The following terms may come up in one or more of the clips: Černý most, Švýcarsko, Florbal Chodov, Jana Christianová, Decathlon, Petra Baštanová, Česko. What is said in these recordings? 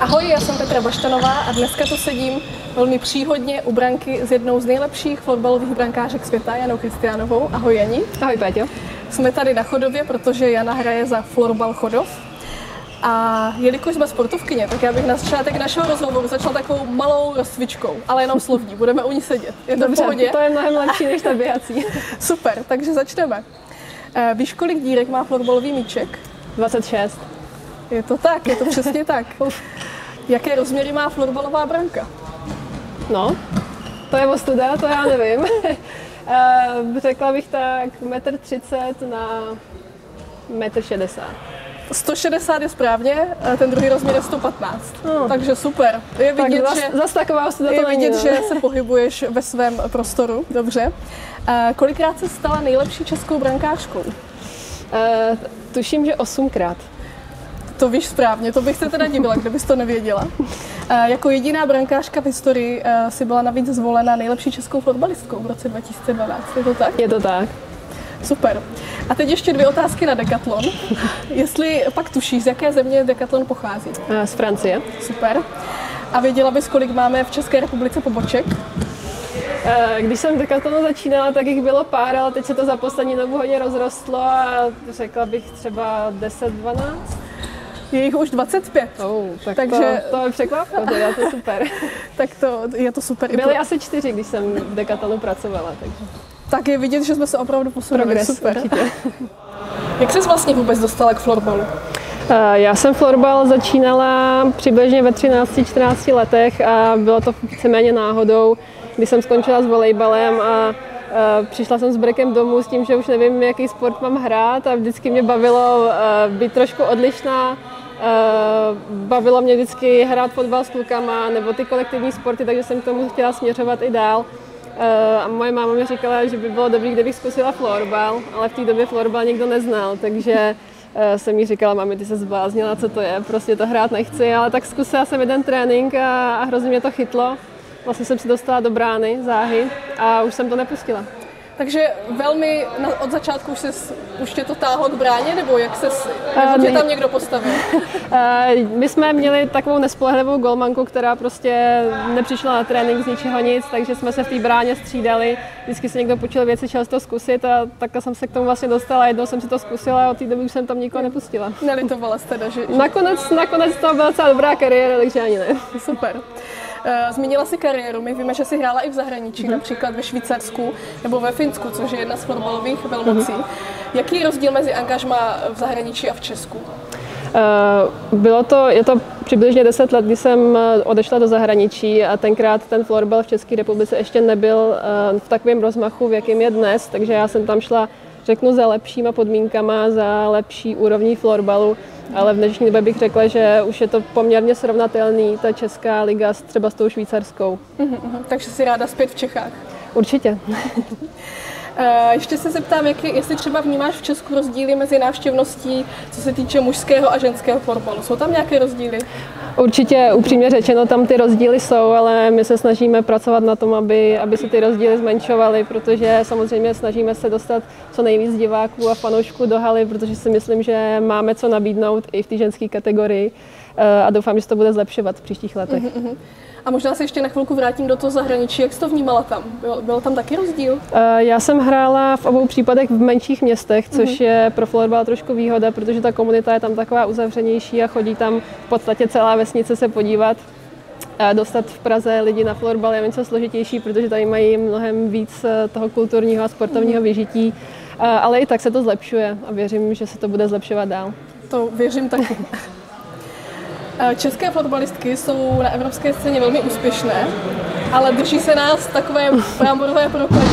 Ahoj, já jsem Petra Baštanová a dneska tu sedím velmi příhodně u branky s jednou z nejlepších florbalových brankářek světa, Janou Christianovou. Ahoj Jani. Ahoj Péťo. Jsme tady na Chodově, protože Jana hraje za Florbal Chodov. A jelikož jsme sportovkyně, tak já bych na začátek našeho rozhovoru začala takovou malou rozcvičkou, ale jenom slovní, budeme u ní sedět. Je to dobře, v pohodě? To je mnohem lepší než ta běhací. Super, takže začneme. Víš, kolik dírek má florbalový míček? 26. Je to tak, je to přesně tak. Jaké rozměry má florbalová branka? No, to je ostuda, to já nevím. Řekla bych tak 1,30 m na 1,60 m. 160 je správně, ten druhý rozměr je 115, takže super. Je vidět, tak že se pohybuješ ve svém prostoru, dobře. Kolikrát se stala nejlepší českou brankářkou? Tuším, že 8krát. To víš správně, to bych se teda divila, kdybys to nevěděla. Jako jediná brankářka v historii si byla navíc zvolena nejlepší českou florbalistkou v roce 2012, je to tak? Je to tak. Super. A teď ještě dvě otázky na Decathlon. Jestli pak tušíš, z jaké země Decathlon pochází? Z Francie. Super. A věděla bys, kolik máme v České republice poboček? Když jsem v Decathlonu začínala, tak jich bylo pár, ale teď se to za poslední dobu hodně rozrostlo a řekla bych třeba 10-12. Je jich už 25. Takže to je překvapko, to je to super. Tak to je to super. Byly asi 4, když jsem v Decathlonu pracovala. Tak je vidět, že jsme se opravdu posunuli. Progres, super. Určitě. Jak jsi vlastně vůbec dostala k florbalu? Já jsem florbal začínala přibližně ve 13-14 letech a bylo to víceméně náhodou, kdy jsem skončila s volejbalem a přišla jsem s brkem domů s tím, že už nevím, jaký sport mám hrát a vždycky mě bavilo být trošku odlišná. Bavilo mě vždycky hrát fotbal s klukama nebo ty kolektivní sporty, takže jsem k tomu chtěla směřovat i dál. A moje máma mi říkala, že by bylo dobré, kdybych zkusila florbal, ale v té době florbal nikdo neznal, takže jsem jí říkala, mami, ty se zbláznila, co to je, prostě to hrát nechci, ale tak zkusila jsem jeden trénink a hrozně mě to chytlo. Vlastně jsem se dostala do brány, záhy a už jsem to nepustila. Takže velmi od začátku už tě to táhlo k bráně, nebo jak se tě tam někdo postavil? My jsme měli takovou nespolehlivou golmanku, která prostě nepřišla na trénink z ničeho nic, takže jsme se v té bráně střídali. Vždycky se někdo počil věci, chtěl to zkusit a takhle jsem se k tomu vlastně dostala. Jednou jsem si to zkusila a od té doby už jsem tam nikoho nepustila. Nelitovala jste teda, že? Nakonec to byla celá dobrá kariéra, takže ani ne. Super. Zmínila si kariéru, my víme, že si hrála i v zahraničí, například ve Švýcarsku nebo ve Finsku, což je jedna z florbalových velmocí. Jaký je rozdíl mezi angažmá v zahraničí a v Česku? Je to přibližně 10 let, kdy jsem odešla do zahraničí a tenkrát ten florbal v České republice ještě nebyl v takovém rozmachu, v jakém je dnes, takže já jsem tam šla, řeknu, za lepšíma podmínkama, za lepší úrovní florbalu. Ale v dnešní době bych řekla, že už je to poměrně srovnatelný, ta česká liga třeba s tou švýcarskou. Takže jsi ráda zpět v Čechách? Určitě. Ještě se zeptám, jestli třeba vnímáš v Česku rozdíly mezi návštěvností, co se týče mužského a ženského florbalu. Jsou tam nějaké rozdíly? Určitě, upřímně řečeno, tam ty rozdíly jsou, ale my se snažíme pracovat na tom, aby se ty rozdíly zmenšovaly, protože samozřejmě snažíme se dostat co nejvíc diváků a fanoušků do haly, protože si myslím, že máme co nabídnout i v té ženské kategorii a doufám, že se to bude zlepšovat v příštích letech. A možná se ještě na chvilku vrátím do toho zahraničí. Jak jsi to vnímala tam? Byl tam taky rozdíl? Já jsem hrála v obou případech v menších městech, což je pro florbal trošku výhoda, protože ta komunita je tam taková uzavřenější a chodí tam v podstatě celá vesnice se podívat. Dostat v Praze lidi na florbal je něco složitější, protože tady mají mnohem víc toho kulturního a sportovního vyžití. Ale i tak se to zlepšuje a věřím, že se to bude zlepšovat dál. To věřím taky. České florbalistky jsou na evropské scéně velmi úspěšné, ale drží se nás takové bramborové prokletí.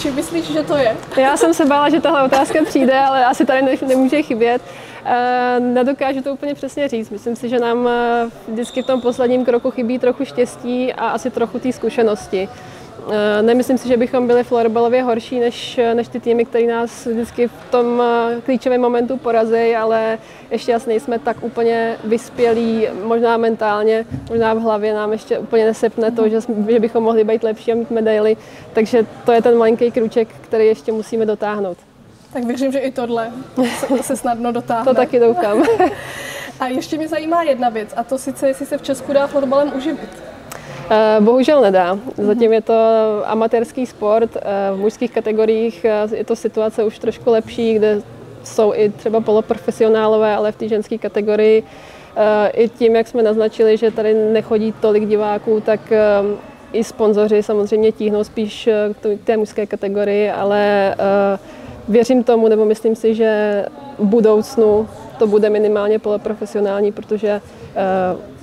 Čím myslíš, že to je? Já jsem se bála, že tahle otázka přijde, ale asi tady nemůže chybět. Nedokážu to úplně přesně říct. Myslím si, že nám vždycky v tom posledním kroku chybí trochu štěstí a asi trochu té zkušenosti. Nemyslím si, že bychom byli florbalově horší než ty týmy, které nás vždycky v tom klíčovém momentu porazí, ale ještě asi nejsme tak úplně vyspělí, možná mentálně, možná v hlavě nám ještě úplně nesepne to, že bychom mohli být lepší a mít medaily, takže to je ten malinký krůček, který ještě musíme dotáhnout. Tak věřím, že i tohle se snadno dotáhne. To taky doufám. A ještě mě zajímá jedna věc, a to sice, jestli se v Česku dá florbalem uživit. Bohužel nedá. Zatím je to amatérský sport. V mužských kategoriích je to situace už trošku lepší, kde jsou i třeba poloprofesionálové, ale v té ženské kategorii i tím, jak jsme naznačili, že tady nechodí tolik diváků, tak i sponzoři samozřejmě tíhnou spíš k té mužské kategorii, ale věřím tomu, nebo myslím si, že v budoucnu to bude minimálně poloprofesionální, protože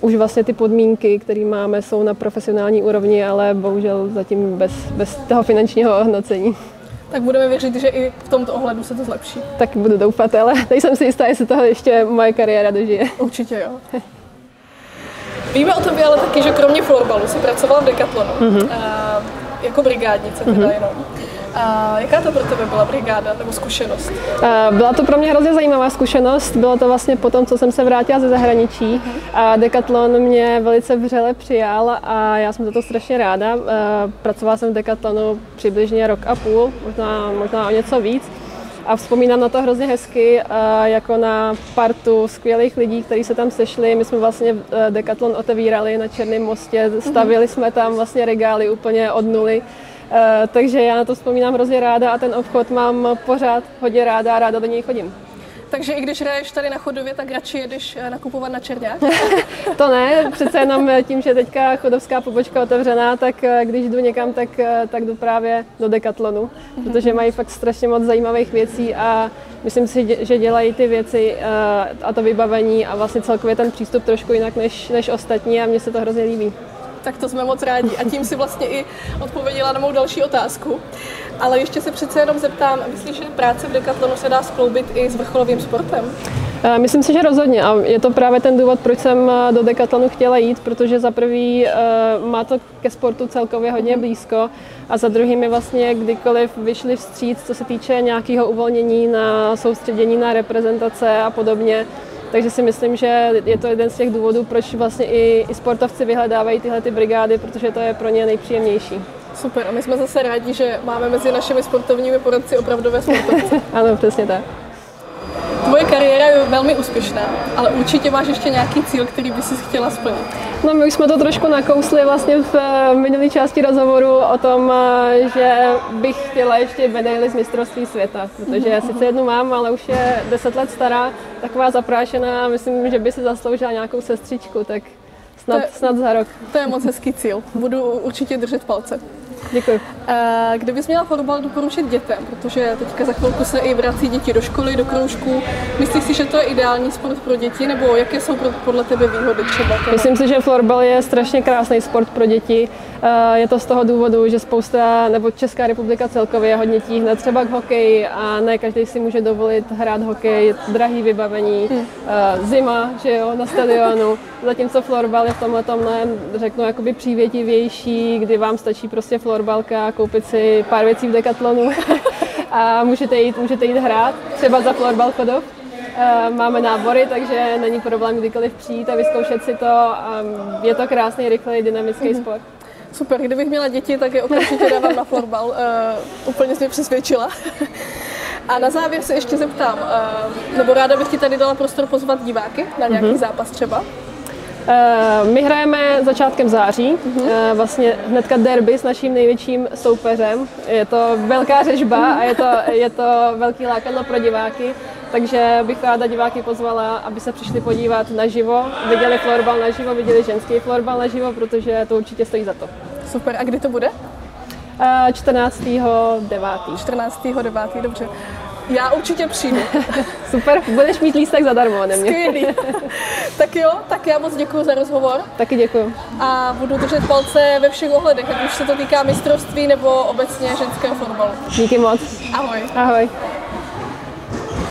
už vlastně ty podmínky, které máme, jsou na profesionální úrovni, ale bohužel zatím bez toho finančního ohodnocení. Tak budeme věřit, že i v tomto ohledu se to zlepší. Tak budu doufat, ale nejsem si jistá, jestli toho ještě moje kariéra dožije. Určitě jo. Víme o tobě ale taky, že kromě florbalu jsi pracovala v Decathlonu, jako brigádnice teda jenom. A jaká to pro tebe byla brigáda nebo zkušenost? Byla to pro mě hrozně zajímavá zkušenost. Bylo to vlastně po tom, co jsem se vrátila ze zahraničí. A Decathlon mě velice vřele přijal a já jsem za to strašně ráda. Pracovala jsem v Decathlonu přibližně rok a půl, možná o něco víc. A vzpomínám na to hrozně hezky, jako na partu skvělých lidí, kteří se tam sešli. My jsme vlastně Decathlon otevírali na Černém mostě, stavili jsme tam vlastně regály úplně od nuly. Takže já na to vzpomínám hrozně ráda a ten obchod mám pořád hodně ráda a ráda do něj chodím. Takže i když hraješ tady na Chodově, tak radši jedeš nakupovat na Čerňák? To ne, přece jenom tím, že teďka chodovská pobočka otevřená, tak když jdu někam, tak jdu právě do Decathlonu, protože mají fakt strašně moc zajímavých věcí a myslím si, že dělají ty věci a to vybavení a vlastně celkově ten přístup trošku jinak než ostatní a mně se to hrozně líbí. Tak to jsme moc rádi a tím si vlastně i odpověděla na mou další otázku. Ale ještě se přece jenom zeptám, myslíš, že práce v Decathlonu se dá skloubit i s vrcholovým sportem? Myslím si, že rozhodně a je to právě ten důvod, proč jsem do Decathlonu chtěla jít, protože za prvý má to ke sportu celkově hodně blízko a za druhý mi vlastně kdykoliv vyšli vstříc, co se týče nějakého uvolnění na soustředění na reprezentace a podobně. Takže si myslím, že je to jeden z těch důvodů, proč vlastně i sportovci vyhledávají tyhle brigády, protože to je pro ně nejpříjemnější. Super, a my jsme zase rádi, že máme mezi našimi sportovními poradci opravdové sportovce. Ano, přesně tak. Tvoje kariéra je velmi úspěšná, ale určitě máš ještě nějaký cíl, který by si chtěla splnit. No, my už jsme to trošku nakousli vlastně v minulé části rozhovoru o tom, že bych chtěla ještě medaili z mistrovství světa, protože já sice jednu mám, ale už je 10 let stará, taková zaprášená a myslím, že by si zasloužila nějakou sestřičku, tak snad za rok. To je moc hezký cíl, budu určitě držet palce. Děkuji. Kdybys měla florbal doporučit dětem, protože teďka za chvilku se i vrací děti do školy, do kroužku. Myslíš si, že to je ideální sport pro děti, nebo jaké jsou podle tebe výhody třeba? Myslím si, že florbal je strašně krásný sport pro děti. Je to z toho důvodu, že Česká republika celkově hodně tíhne třeba k hokeji a ne každý si může dovolit hrát hokej, drahý vybavení, zima, že jo, na stadionu. Zatímco florbal je v tomhletom, řeknu, jakoby přívětivější, kdy vám stačí prostě florbalka, koupit si pár věcí v Decathlonu a můžete jít hrát, třeba za Florbal Chodov. Máme nábory, takže není problém kdykoliv přijít a vyzkoušet si to. Je to krásný, rychlý, dynamický sport. Super, kdybych měla děti, tak je okamžitě dávám na florbal. Úplně jsi mě přesvědčila. A na závěr se ještě zeptám, nebo ráda bych ti tady dala prostor pozvat diváky na nějaký zápas třeba. My hrajeme začátkem září, vlastně hnedka derby s naším největším soupeřem. Je to velká řežba a je to velký lákadlo pro diváky, takže bych ráda diváky pozvala, aby se přišli podívat naživo, viděli florbal naživo, viděli ženský florbal naživo, protože to určitě stojí za to. Super, a kdy to bude? 14.9. 14.9, dobře. Já určitě přijdu. Super, budeš mít lístek zadarmo ode mě. Skvělý. Tak jo, tak já moc děkuji za rozhovor. Taky děkuji. A budu držet palce ve všech ohledech, ať už se to týká mistrovství nebo obecně ženského florbalu. Díky moc. Ahoj. Ahoj.